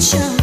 show.